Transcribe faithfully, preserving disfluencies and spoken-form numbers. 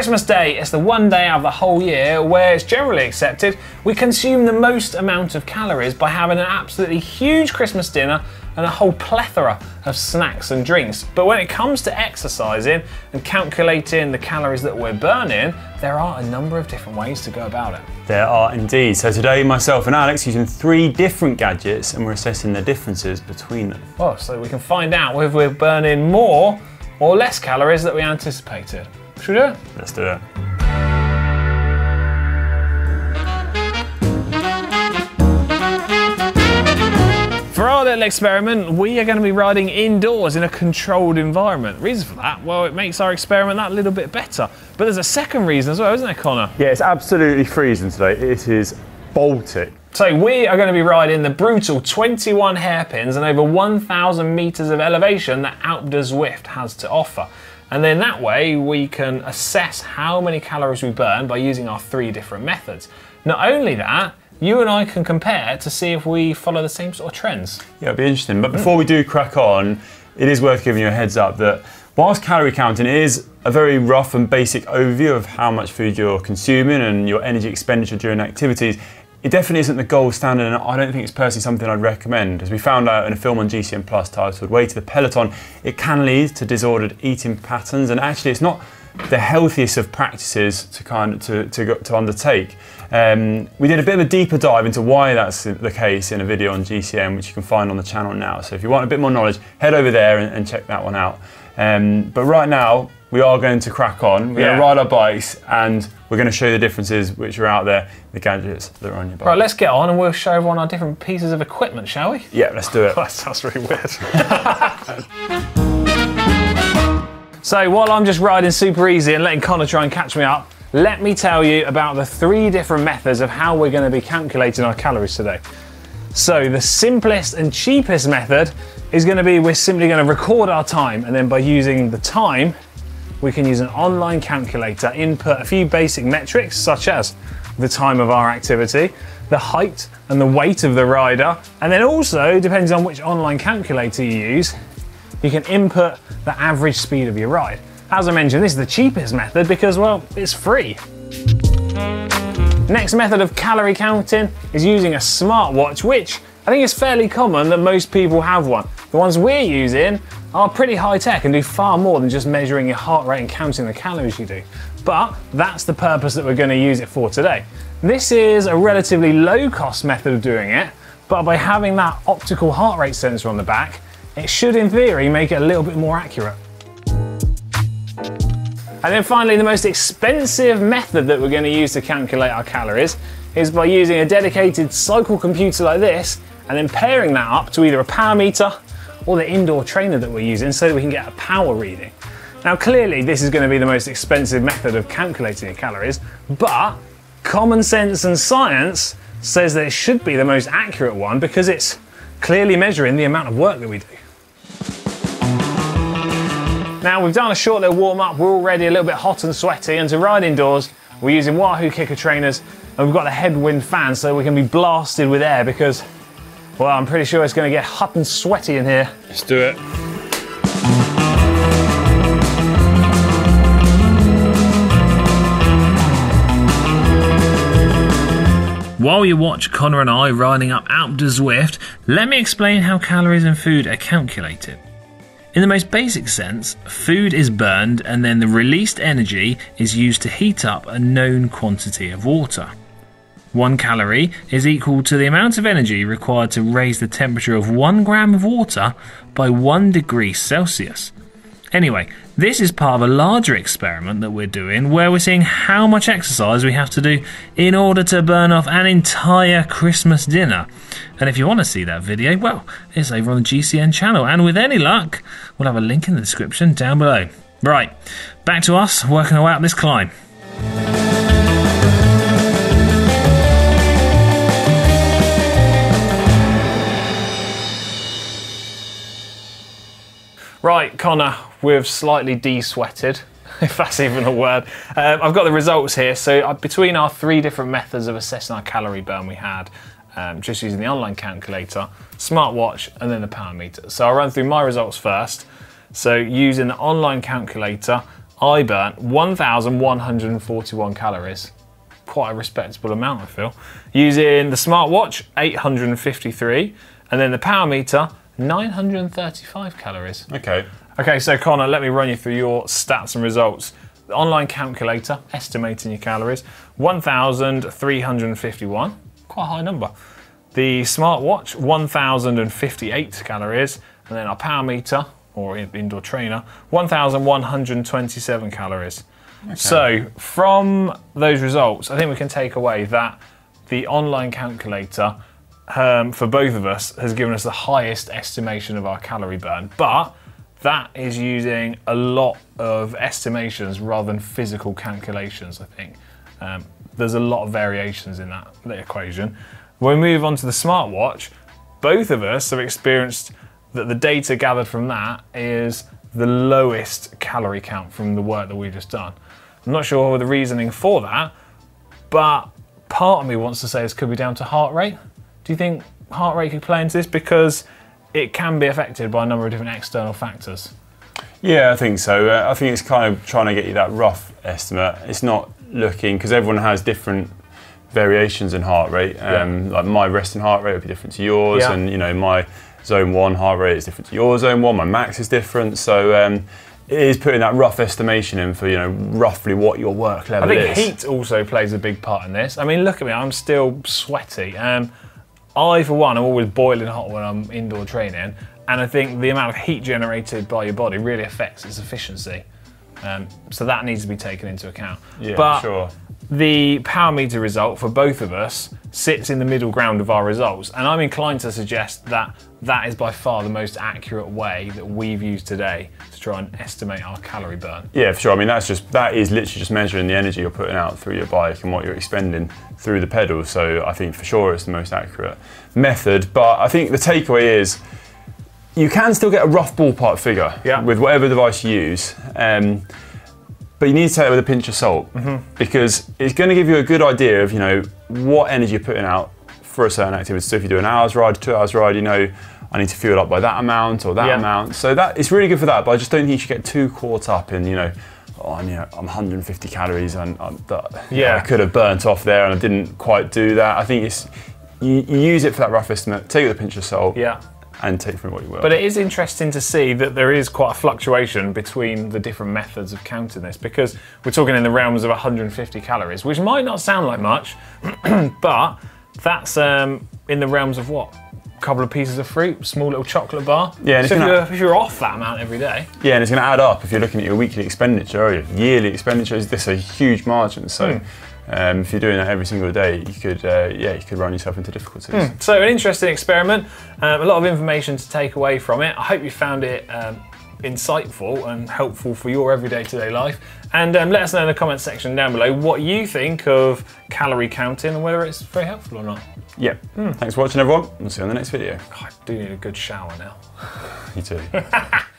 Christmas Day is the one day out of the whole year where it's generally accepted we consume the most amount of calories by having an absolutely huge Christmas dinner and a whole plethora of snacks and drinks. But when it comes to exercising and calculating the calories that we're burning, there are a number of different ways to go about it. There are indeed. So today, myself and Alex using three different gadgets and we're assessing the differences between them. Well, so we can find out whether we're burning more or less calories than we anticipated. Should we do it? Let's do it. For our little experiment, we are going to be riding indoors in a controlled environment. Reason for that? Well, it makes our experiment that little bit better. But there's a second reason as well, isn't there, Connor? Yeah, it's absolutely freezing today. It is Baltic. So we are going to be riding the brutal twenty-one hairpins and over one thousand meters of elevation that Alpe du Zwift has to offer. And then that way we can assess how many calories we burn by using our three different methods. Not only that, you and I can compare to see if we follow the same sort of trends. Yeah, it'll be interesting. But before we do crack on, it is worth giving you a heads up that whilst calorie counting is a very rough and basic overview of how much food you're consuming and your energy expenditure during activities, it definitely isn't the gold standard, and I don't think it's personally something I'd recommend. As we found out in a film on G C N Plus titled Way to the Peloton, it can lead to disordered eating patterns, and actually it's not the healthiest of practices to kind of, to, to, to undertake. Um, we did a bit of a deeper dive into why that's the case in a video on G C N, which you can find on the channel now. So if you want a bit more knowledge, head over there and, and check that one out. Um, but right now, we are going to crack on. We're yeah. going to ride our bikes and we're going to show you the differences which are out there, the gadgets that are on your bike. Right, let's get on and we'll show everyone our different pieces of equipment, shall we? Yeah, let's do it. That sounds really weird. So while I'm just riding super easy and letting Connor try and catch me up, let me tell you about the three different methods of how we're going to be calculating our calories today. So the simplest and cheapest method is going to be we're simply going to record our time, and then by using the time, we can use an online calculator, input a few basic metrics such as the time of our activity, the height and the weight of the rider, and then also, depending on which online calculator you use, you can input the average speed of your ride. As I mentioned, this is the cheapest method because, well, it's free. Next method of calorie counting is using a smartwatch, which I think is fairly common that most people have one. The ones we're using are pretty high tech and do far more than just measuring your heart rate and counting the calories you do. But that's the purpose that we're going to use it for today. This is a relatively low cost method of doing it, but by having that optical heart rate sensor on the back, it should, in theory, make it a little bit more accurate. And then finally, the most expensive method that we're going to use to calculate our calories is by using a dedicated cycle computer like this and then pairing that up to either a power meter or the indoor trainer that we're using so that we can get a power reading. Now, clearly, this is going to be the most expensive method of calculating your calories, but common sense and science says that it should be the most accurate one because it's clearly measuring the amount of work that we do. Now, we've done a short little warm-up, we're already a little bit hot and sweaty, and to ride indoors, we're using Wahoo kicker trainers, and we've got a headwind fan so we can be blasted with air because, well, I'm pretty sure it's going to get hot and sweaty in here. Let's do it. While you watch Connor and I riding up Alpe du Zwift, let me explain how calories and food are calculated. In the most basic sense, food is burned and then the released energy is used to heat up a known quantity of water. One calorie is equal to the amount of energy required to raise the temperature of one gram of water by one degree Celsius. Anyway, this is part of a larger experiment that we're doing where we're seeing how much exercise we have to do in order to burn off an entire Christmas dinner. And if you want to see that video, well, it's over on the G C N channel, and with any luck, we'll have a link in the description down below. Right, back to us working our way up this climb. Right, Connor, we've slightly de-sweated, if that's even a word. Um, I've got the results here. So between our three different methods of assessing our calorie burn we had, um, just using the online calculator, smartwatch, and then the power meter. So I'll run through my results first. So using the online calculator, I burnt one thousand one hundred forty-one calories. Quite a respectable amount, I feel. Using the smartwatch, eight hundred fifty-three, and then the power meter, nine hundred thirty-five calories. Okay. Okay, so Connor, let me run you through your stats and results. The online calculator, estimating your calories, one thousand three hundred fifty-one, quite a high number. The smartwatch, one thousand fifty-eight calories, and then our power meter, or indoor trainer, one thousand one hundred twenty-seven calories. Okay. So from those results, I think we can take away that the online calculator um, for both of us has given us the highest estimation of our calorie burn, but that is using a lot of estimations rather than physical calculations, I think. Um, there's a lot of variations in that, that equation. When we move on to the smartwatch, both of us have experienced that the data gathered from that is the lowest calorie count from the work that we've just done. I'm not sure the reasoning for that, but part of me wants to say this could be down to heart rate. Do you think heart rate could play into this? Because it can be affected by a number of different external factors. Yeah, I think so. Uh, I think it's kind of trying to get you that rough estimate. It's not looking, because everyone has different variations in heart rate. Um, yeah. Like my resting heart rate would be different to yours, yeah. and you know my zone one heart rate is different to your zone one. My max is different, so um, it is putting that rough estimation in for you know roughly what your work level is. I think is. Heat also plays a big part in this. I mean, look at me, I'm still sweaty. Um, I for one, I'm always boiling hot when I'm indoor training, and I think the amount of heat generated by your body really affects its efficiency. Um, so that needs to be taken into account. Yeah, but sure. The power meter result for both of us sits in the middle ground of our results, and I'm inclined to suggest that that is by far the most accurate way that we've used today to try and estimate our calorie burn. Yeah, for sure. I mean, that's just that is literally just measuring the energy you're putting out through your bike and what you're expending through the pedal. So I think for sure it's the most accurate method. But I think the takeaway is you can still get a rough ballpark figure yeah. with whatever device you use. Um, But you need to take it with a pinch of salt mm-hmm. because it's going to give you a good idea of you know what energy you're putting out for a certain activity. So if you do an hour's ride, two hours ride, you know I need to fuel up by that amount or that yeah. amount. So that it's really good for that. But I just don't think you should get too caught up in you know, oh, I'm, you know, I'm one hundred fifty calories and I'm, that, yeah. I could have burnt off there and I didn't quite do that. I think it's you, you use it for that rough estimate. Take it with a pinch of salt. Yeah. And take from what you will. But it is interesting to see that there is quite a fluctuation between the different methods of counting this, because we're talking in the realms of one hundred fifty calories, which might not sound like much, but that's um, in the realms of what? A couple of pieces of fruit, small little chocolate bar. Yeah, and so if, you're, if you're off that amount every day. Yeah, and it's going to add up if you're looking at your weekly expenditure or your yearly expenditure. This is a huge margin, so. Mm. Um, if you're doing that every single day, you could, uh, yeah, you could run yourself into difficulties. Mm. So an interesting experiment, um, a lot of information to take away from it. I hope you found it um, insightful and helpful for your everyday-to-day life. And um, let us know in the comment section down below what you think of calorie counting and whether it's very helpful or not. Yeah. Mm. Thanks for watching, everyone. We'll see you on the next video. God, I do need a good shower now. You too.